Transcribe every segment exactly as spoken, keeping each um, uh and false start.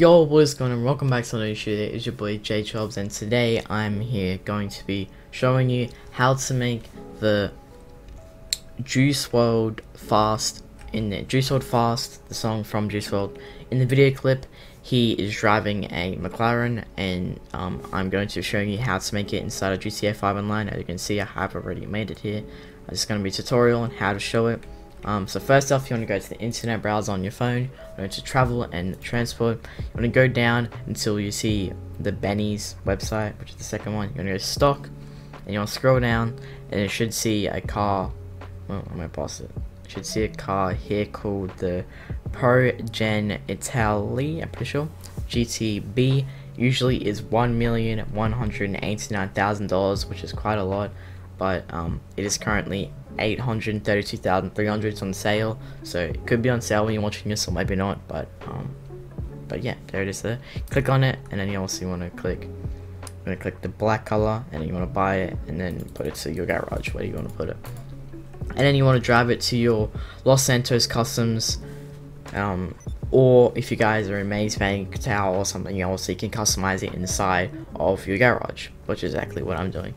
Yo, what is going on? Welcome back to another shooter. It's your boy Juice WRLD, and today I'm here going to be showing you how to make the Juice WRLD fast in the Juice WRLD fast, the song from Juice WRLD. In the video clip, he is driving a McLaren, and um, I'm going to show you how to make it inside of G T A five Online. As you can see, I have already made it here. It's going to be a tutorial on how to show it. Um, so first off, you want to go to the internet browser on your phone, go to travel and transport, you want to go down until you see the Benny's website, which is the second one. You want to go to stock, and you want to scroll down, and it should see a car, well, I'm going to pause it, it should see a car here called the Progen Itali, I'm pretty sure, G T B, usually is one million one hundred eighty-nine thousand dollars, which is quite a lot. But um, it is currently eight hundred thirty-two thousand three hundred dollars. It's on sale, so it could be on sale when you're watching this, or maybe not. But um, but yeah, there it is. There, click on it, and then you also want to click. I'm gonna click the black color, and then you want to buy it, and then put it to your garage where you want to put it, and then you want to drive it to your Los Santos Customs, um, or if you guys are in Maze Van Tower or something else, you can customize it inside of your garage, which is exactly what I'm doing.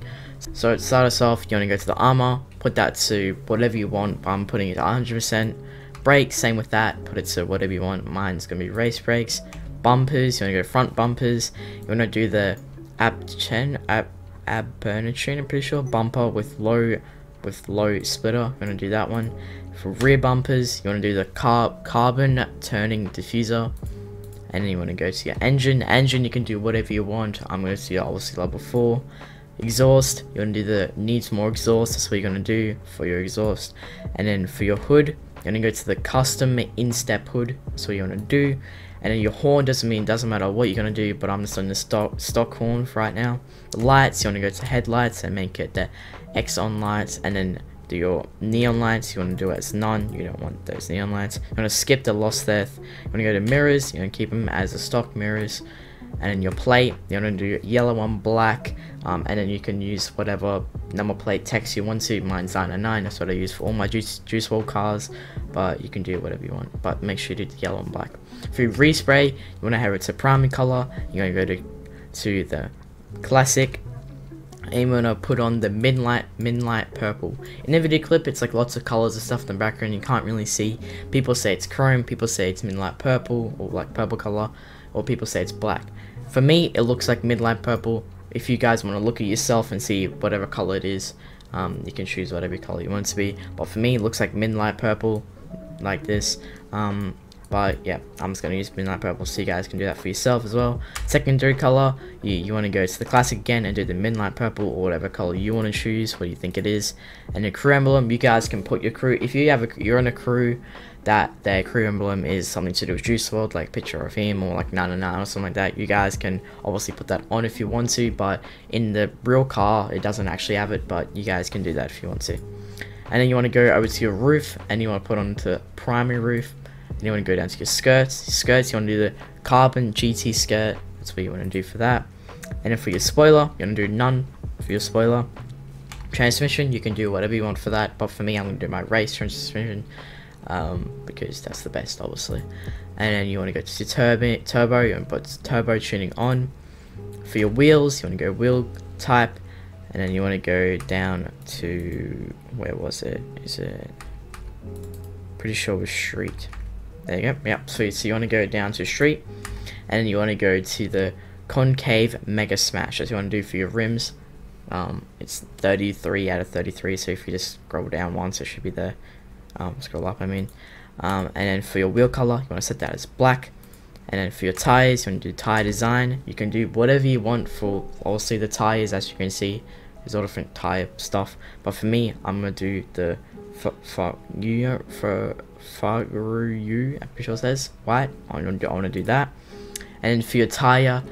So to start us off, you want to go to the armor, put that to whatever you want, but I'm putting it to one hundred percent. Brakes, same with that, put it to whatever you want. Mine's going to be race brakes. Bumpers, you want to go front bumpers. You want to do the abchen, ab, abernatrin, I'm pretty sure, bumper with low, with low splitter. You want to do that one. For rear bumpers, you want to do the car, carbon turning diffuser. And then you want to go to your engine. Engine, you can do whatever you want. I'm going to do obviously level four. Exhaust, you want to do the needs more exhaust, that's what you're going to do for your exhaust. And then for your hood, you're going to go to the custom instep hood, that's what you want to do. And then your horn, doesn't mean doesn't matter what you're going to do, but I'm just on the stock stock horn for right now. The lights, you want to go to headlights and make it the X on lights, and then do your neon lights, you want to do it as none, you don't want those neon lights. You want to skip the lost death. You want to go to mirrors, you want to keep them as the stock mirrors. And then your plate, you want to do yellow on black, um, and then you can use whatever number plate text you want to. Mine's nine nine, that's what I use for all my Juice, Juice WRLD cars, but you can do whatever you want, but make sure you do the yellow and black. For your respray, you want to have it to primary color, you're going to go to, to the classic, and you want to put on the midnight, midnight purple. In every video clip, it's like lots of colors and stuff in the background, you can't really see. People say it's chrome, people say it's midnight purple, or like purple color, or people say it's black. For me, it looks like midnight purple. If you guys want to look at yourself and see whatever color it is, um, you can choose whatever color you want it to be. But for me, it looks like midnight purple, like this. Um, but yeah, I'm just gonna use midnight purple, so you guys can do that for yourself as well. Secondary color, you, you want to go to the classic again and do the midnight purple or whatever color you want to choose, what you think it is. And your crew emblem, you guys can put your crew. If you have a, you're on a crew that their crew emblem is something to do with Juice WRLD, like picture of him or like nine nine nine or something like that, you guys can obviously put that on if you want to, but in the real car it doesn't actually have it, but you guys can do that if you want to. And then you want to go over to your roof, and you want to put on to primary roof, and you want to go down to your skirts. Your skirts, you want to do the carbon G T skirt, that's what you want to do for that. And then for your spoiler, you want to do none for your spoiler. Transmission, you can do whatever you want for that, but for me, I'm going to do my race transmission, um because that's the best obviously. And then you want to go to turbo turbo you want to put turbo tuning on. For your wheels, you want to go wheel type, and then you want to go down to, where was it, is it, pretty sure it was street, there you go, yep, sweet. So you want to go down to street, and then you want to go to the concave mega smash, that's what you want to do for your rims. Um it's thirty-three out of thirty-three, so if you just scroll down once it should be there. Um, scroll up I mean um, and then for your wheel color, you want to set that as black. And then for your tires, you want to do tire design, you can do whatever you want for obviously the tires. As you can see, there's all different tire stuff, but for me, I'm gonna do the for for you for for you I'm pretty sure it says white. I want to do that. And then for your tire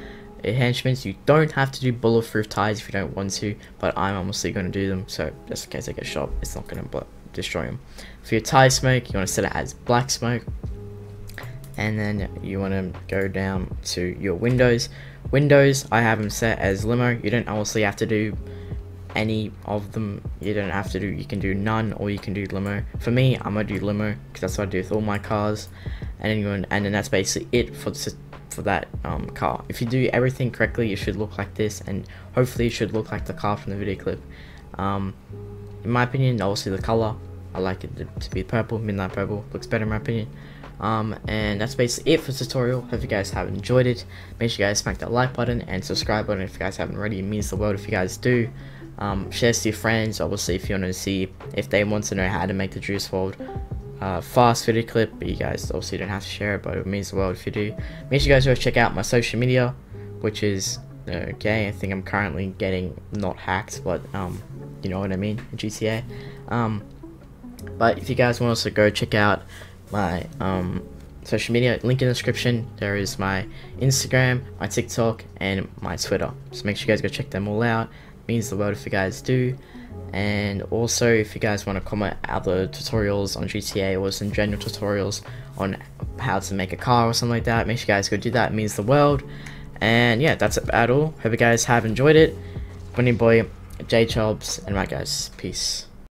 enhancements, you don't have to do bulletproof tires if you don't want to, but I'm obviously going to do them, so just in case I get shot, it's not going to blow, destroy them. For your tire smoke, you want to set it as black smoke, and then you want to go down to your windows. Windows, I have them set as limo. You don't obviously have to do any of them, you don't have to do, you can do none or you can do limo. For me, I'm gonna do limo because that's what I do with all my cars. And then you want, and then that's basically it for the for that um, car. If you do everything correctly, it should look like this, and hopefully it should look like the car from the video clip. Um, in my opinion, obviously the color, I like it to be purple, midnight purple, looks better in my opinion. Um, and that's basically it for this tutorial. Hope you guys have enjoyed it. Make sure you guys smack that like button and subscribe button if you guys haven't already. It means the world if you guys do. Um, share this to your friends, obviously, if you want to see, if they want to know how to make the Juice world Uh, fast video clip, but you guys obviously don't have to share it, but it means the world if you do. Make sure you guys go check out my social media, which is okay. I think I'm currently getting not hacked, but um, you know what I mean, G T A. Um, but if you guys want also go check out my um social media, link in the description. There is my Instagram, my TikTok, and my Twitter. So make sure you guys go check them all out. It means the world if you guys do. And also, if you guys want to comment other tutorials on G T A or some general tutorials on how to make a car or something like that, make sure you guys go do that. It means the world. And yeah, that's about all. Hope you guys have enjoyed it. Bunny Boy, J Chobs, and right guys, peace.